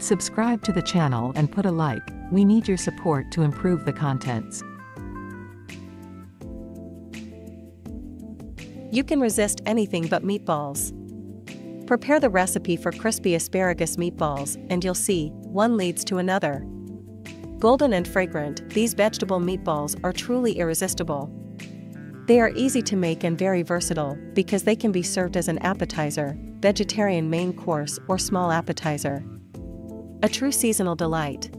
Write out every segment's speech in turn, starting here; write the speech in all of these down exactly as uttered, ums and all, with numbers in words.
Subscribe to the channel and put a like. We need your support to improve the contents. You can resist anything but meatballs. Prepare the recipe for crispy asparagus meatballs, and you'll see, one leads to another. Golden and fragrant, these vegetable meatballs are truly irresistible. They are easy to make and very versatile, because they can be served as an appetizer, vegetarian main course, or small appetizer. A true seasonal delight.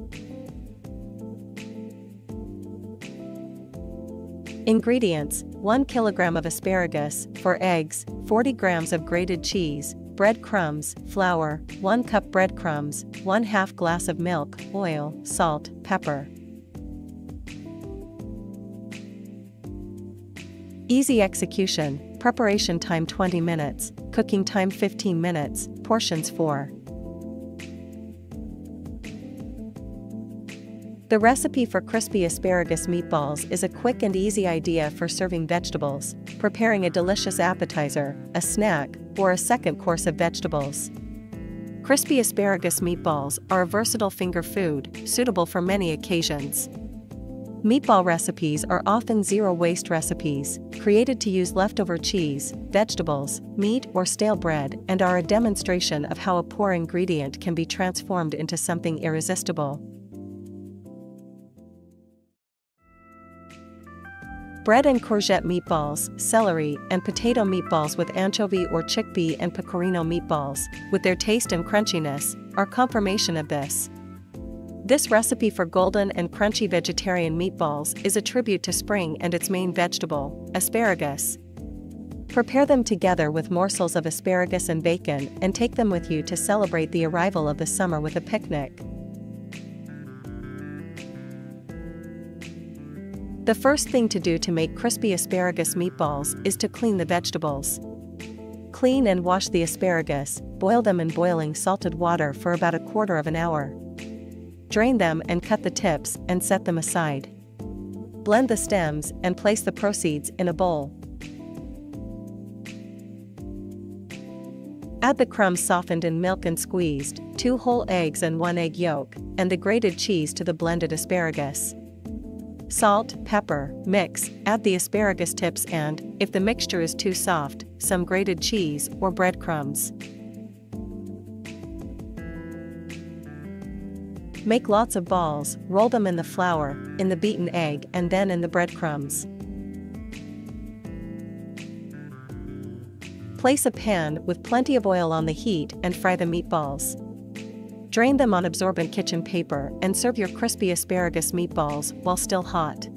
Ingredients: one kilogram of asparagus, four eggs, forty grams of grated cheese, breadcrumbs, flour, one cup breadcrumbs, one half glass of milk, oil, salt, pepper. Easy execution, preparation time twenty minutes, cooking time fifteen minutes, portions four. The recipe for crispy asparagus meatballs is a quick and easy idea for serving vegetables, preparing a delicious appetizer, a snack, or a second course of vegetables. Crispy asparagus meatballs are a versatile finger food, suitable for many occasions. Meatball recipes are often zero-waste recipes, created to use leftover cheese, vegetables, meat, or stale bread, and are a demonstration of how a poor ingredient can be transformed into something irresistible. Bread and courgette meatballs, celery and potato meatballs with anchovy or chickpea and pecorino meatballs, with their taste and crunchiness, are confirmation of this. This recipe for golden and crunchy vegetarian meatballs is a tribute to spring and its main vegetable, asparagus. Prepare them together with morsels of asparagus and bacon and take them with you to celebrate the arrival of the summer with a picnic. The first thing to do to make crispy asparagus meatballs is to clean the vegetables. Clean and wash the asparagus, boil them in boiling salted water for about a quarter of an hour. Drain them and cut the tips and set them aside. Blend the stems and place the proceeds in a bowl. Add the crumbs softened in milk and squeezed, two whole eggs and one egg yolk, and the grated cheese to the blended asparagus. Salt, pepper, mix, add the asparagus tips and, if the mixture is too soft, some grated cheese or breadcrumbs. Make lots of balls, roll them in the flour, in the beaten egg and then in the breadcrumbs. Place a pan with plenty of oil on the heat and fry the meatballs. Drain them on absorbent kitchen paper and serve your crispy asparagus meatballs while still hot.